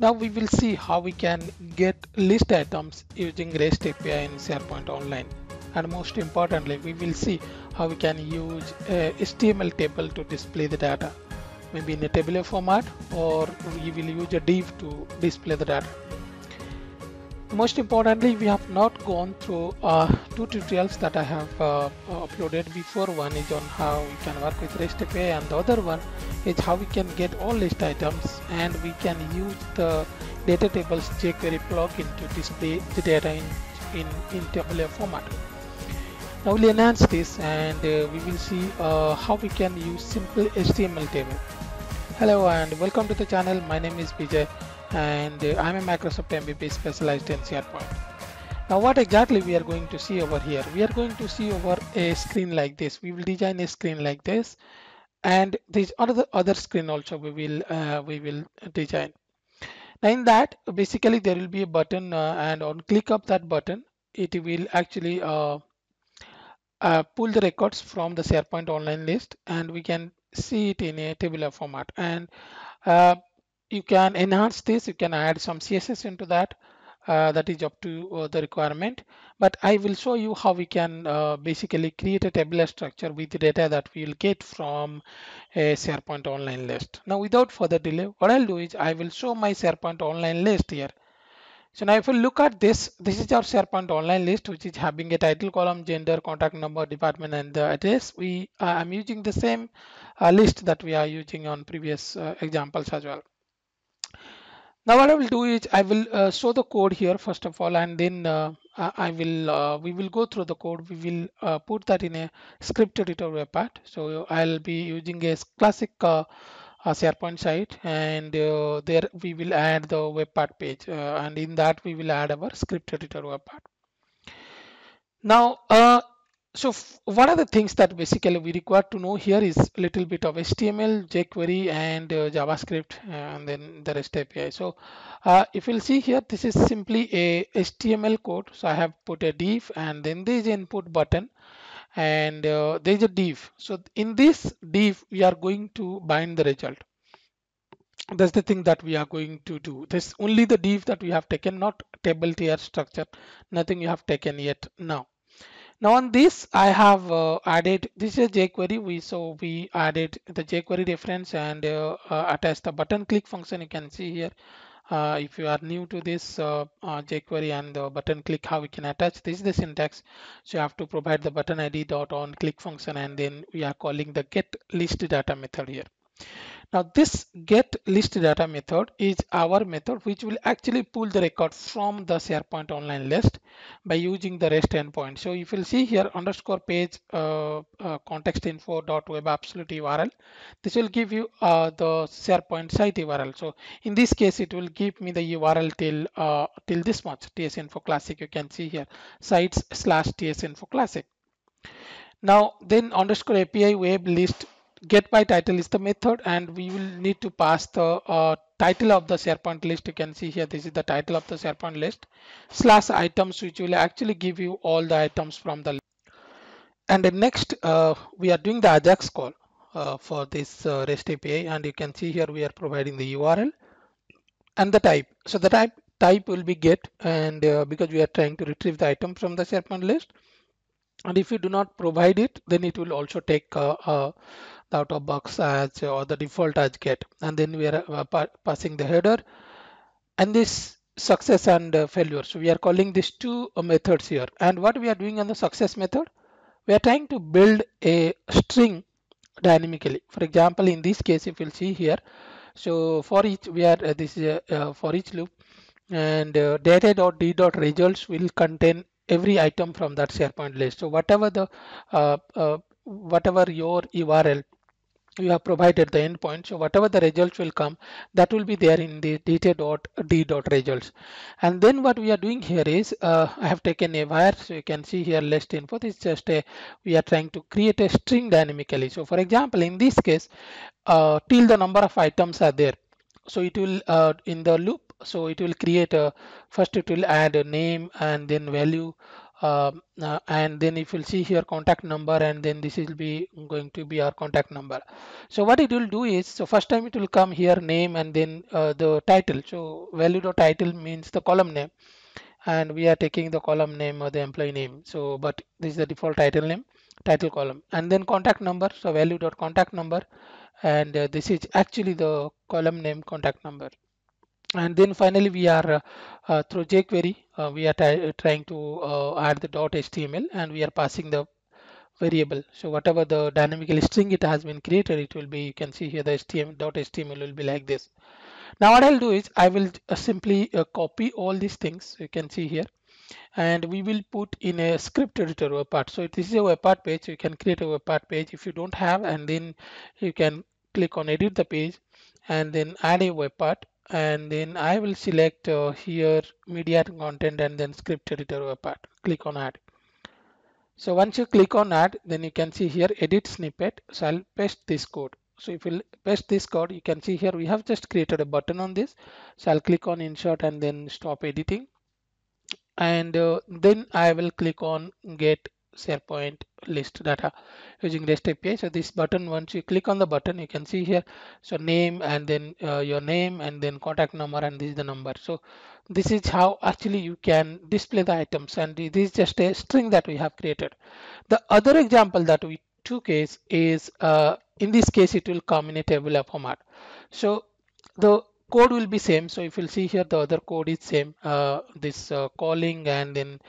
Now we will see how we can get list items using REST API in SharePoint Online, and most importantly we will see how we can use a HTML table to display the data, maybe in a tabular format, or we will use a div to display the data. Most importantly, we have not gone through two tutorials that I have uploaded before. One is on how we can work with REST API, and the other one is how we can get all list items and we can use the DataTables jQuery plugin to display the data in tabular format. Now we'll enhance this and we will see how we can use simple HTML table. Hello and welcome to the channel. My name is Vijay, and I'm a Microsoft MVP specialized in SharePoint. Now what exactly we are going to see over here? We are going to see over a screen like this. We will design a screen like this, and this other screen also we will design. Now in that, basically there will be a button, and on click of that button, it will actually pull the records from the SharePoint Online list, and we can see it in a tabular format. And you can enhance this, you can add some CSS into that, that is up to the requirement, but I will show you how we can basically create a tabular structure with the data that we will get from a SharePoint Online list. Now without further delay, what I'll do is I will show my SharePoint Online list here. So now if you look at this, this is our SharePoint Online list, which is having a title column, gender, contact number, department, and the address. I'm using the same list that we are using on previous examples as well. Now what I will do is I will show the code here first of all, and then we will go through the code. We will put that in a script editor part. So I'll be using a classic SharePoint site, and there we will add the web part page, and in that we will add our script editor web part. Now so one of the things that basically we require to know here is a little bit of HTML, jQuery, and JavaScript, and then the REST API. So if you'll see here, this is simply a HTML code. So I have put a div, and then there is input button, and there is a div. So in this div, we are going to bind the result. That's the thing that we are going to do. This only the div that we have taken, not table tier structure. Nothing you have taken yet now. Now on this, I have added, this is jQuery, so we added the jQuery reference and attached the button click function. You can see here, if you are new to this jQuery and the button click, how we can attach. This is the syntax. So you have to provide the button ID dot on click function, and then we are calling the get list data method here. Now this get list data method is our method which will actually pull the record from the SharePoint Online list by using the REST endpoint. So if you'll see here underscore page context info dot web absolute URL, this will give you the SharePoint site URL. So in this case, it will give me the URL till this much, tsinfo classic. You can see here sites/tsinfo classic. Now then underscore API web list get by title is the method, and we will need to pass the title of the SharePoint list. You can see here, this is the title of the SharePoint list slash items, which will actually give you all the items from the list. And then next we are doing the AJAX call for this REST API, and you can see here we are providing the URL and the type. So the type will be get, and because we are trying to retrieve the item from the SharePoint list, and if you do not provide it, then it will also take the out of box as or the default as get, and then we are passing the header and this success and failure. So we are calling these two methods here, and what we are doing on the success method, we are trying to build a string dynamically. For example, in this case, if you'll see here, so for each we are this is for each loop, and data.d.results will contain every item from that SharePoint list. So whatever the whatever your URL you have provided the endpoint, so whatever the results will come, that will be there in the data.d.results. And then what we are doing here is I have taken a wire, so you can see here list info. This is just a, we are trying to create a string dynamically. So for example, in this case, till the number of items are there, so it will in the loop, so it will create a, first it will add a name and then value and then if you'll see here contact number, and then this will be going to be our contact number. So what it will do is, so first time it will come here name, and then the title. So value.title means the column name, and we are taking the column name or the employee name. So but this is the default title name, title column, and then contact number. So value.contact number, and this is actually the column name contact number. And then finally we are through jQuery we are trying to add the .html, and we are passing the variable. So whatever the dynamical string it has been created, it will be, you can see here the .html will be like this. Now what I'll do is I will simply copy all these things you can see here, and we will put in a script editor web part. So this is a web part page, so you can create a web part page if you don't have, and then you can click on edit the page and then add a web part. And then I will select here media and content, and then script editor web part, click on add. So once you click on add, then you can see here edit snippet. So I'll paste this code. So if you paste this code, you can see here we have just created a button on this. So I'll click on insert and then stop editing, and then I will click on get SharePoint list data using REST API. So this button, once you click on the button, you can see here, so name, and then your name, and then contact number, and this is the number. So this is how actually you can display the items, and this is just a string that we have created. The other example that we took is in this case it will come in a table format. So the code will be same. So if you'll see here, the other code is same, this calling, and then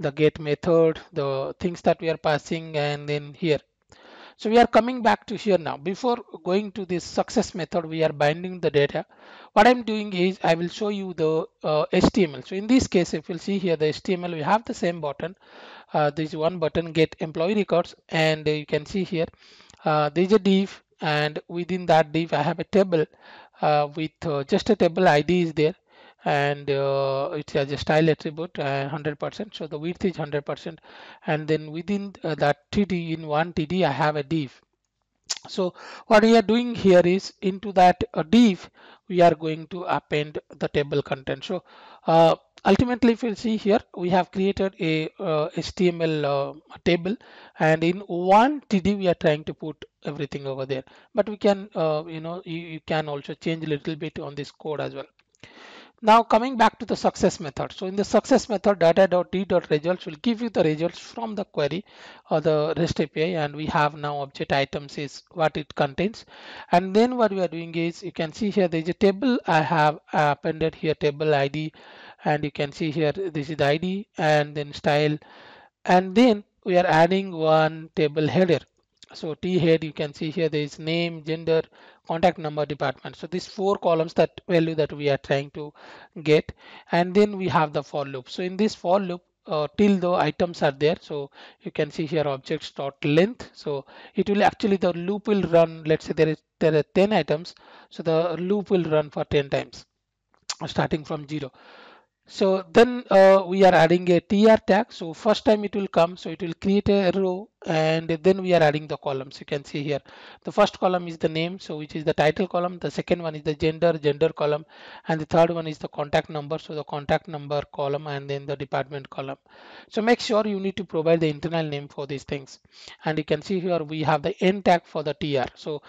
the get method, the things that we are passing, and then here. So we are coming back to here now. Before going to this success method, we are binding the data. What I'm doing is I will show you the HTML. So in this case, if you'll see here the HTML, we have the same button. This one button, get employee records, and you can see here there is a div, and within that div I have a table with just a table ID is there, and it has a style attribute 100%. So the width is 100%, and then within that td, in one td I have a div. So what we are doing here is into that div we are going to append the table content. So ultimately if you see here, we have created a HTML table, and in one td we are trying to put everything over there. But we can you can also change a little bit on this code as well. Now coming back to the success method. So in the success method, data.d.results will give you the results from the query or the REST API, and we have now object items is what it contains. And then what we are doing is, you can see here there is a table I have appended here, table ID, and you can see here this is the ID, and then style, and then we are adding one table header. So T head, you can see here there is name, gender, contact number, department. So these four columns that value that we are trying to get, and then we have the for loop. So in this for loop till the items are there. So you can see here objects dot length. So it will actually, the loop will run, let's say there are 10 items. So the loop will run for 10 times starting from 0. So then we are adding a tr tag. So first time it will come, so it will create a row, and then we are adding the columns. You can see here the first column is the name, so which is the title column, the second one is the gender column, and the third one is the contact number, so the contact number column, and then the department column. So make sure you need to provide the internal name for these things. And you can see here we have the end tag for the tr. So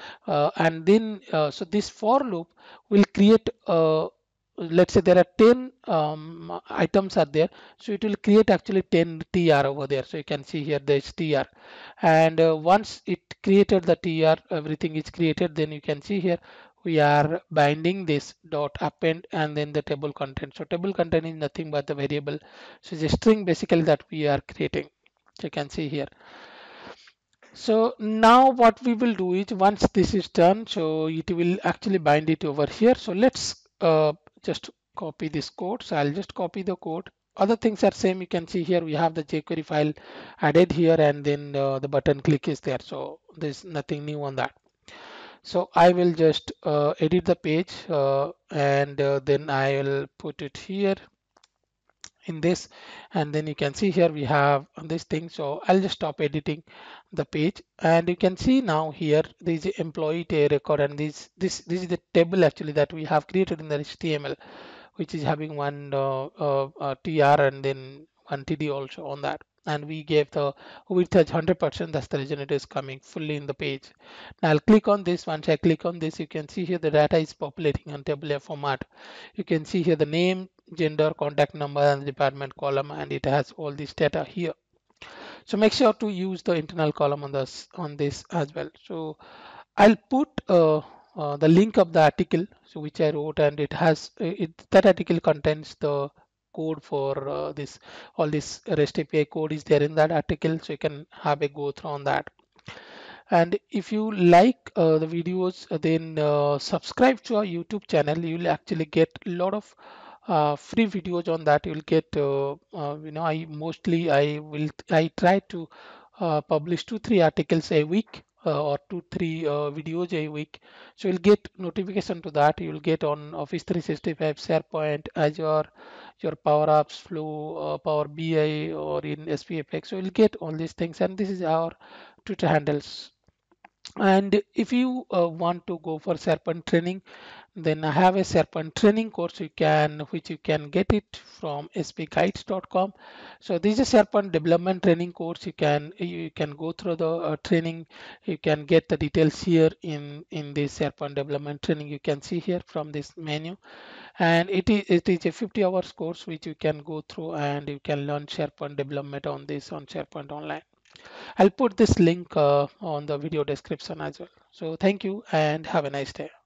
and then so this for loop will create let's say there are 10 items are there, so it will create actually 10 tr over there. So you can see here there is tr, and once it created the tr, everything is created, then you can see here we are binding this dot append and then the table content. So table content is nothing but the variable, so it's a string basically that we are creating. So you can see here. So now what we will do is, once this is done, so it will actually bind it over here. So let's just copy this code. So I'll just copy the code. Other things are same. You can see here we have the jQuery file added here, and then the button click is there. So there's nothing new on that. So I will just edit the page and then I will put it here in this, and then you can see here we have this thing. So I'll just stop editing the page, and you can see now here there is employee record, and this is the table actually that we have created in the HTML, which is having one tr and then entity also on that, and we gave the width as 100%. That's the reason it is coming fully in the page. Now I'll click on this. Once I click on this, you can see here the data is populating on tabular format. You can see here the name, gender, contact number, and department column, and it has all this data here. So make sure to use the internal column on this as well. So I'll put the link of the article, so which I wrote, and it has that article contains the code for this. All this REST API code is there in that article, so you can have a go through on that. And if you like the videos, then subscribe to our YouTube channel. You will actually get a lot of free videos on that. You'll get I try to publish 2-3 articles a week, or 2-3 videos a week, so you'll get notification to that. You'll get on Office 365, SharePoint, Azure, your Power Apps, Flow, Power BI, or in SPFx. So you'll get all these things, and this is our Twitter handles. And if you want to go for SharePoint training, then I have a SharePoint training course which you can get it from spguides.com. So this is a SharePoint development training course. You can go through the training. You can get the details here in this SharePoint development training. You can see here from this menu, and it is a 50 hours course which you can go through, and you can learn SharePoint development on this on SharePoint Online. I'll put this link on the video description as well. So thank you and have a nice day.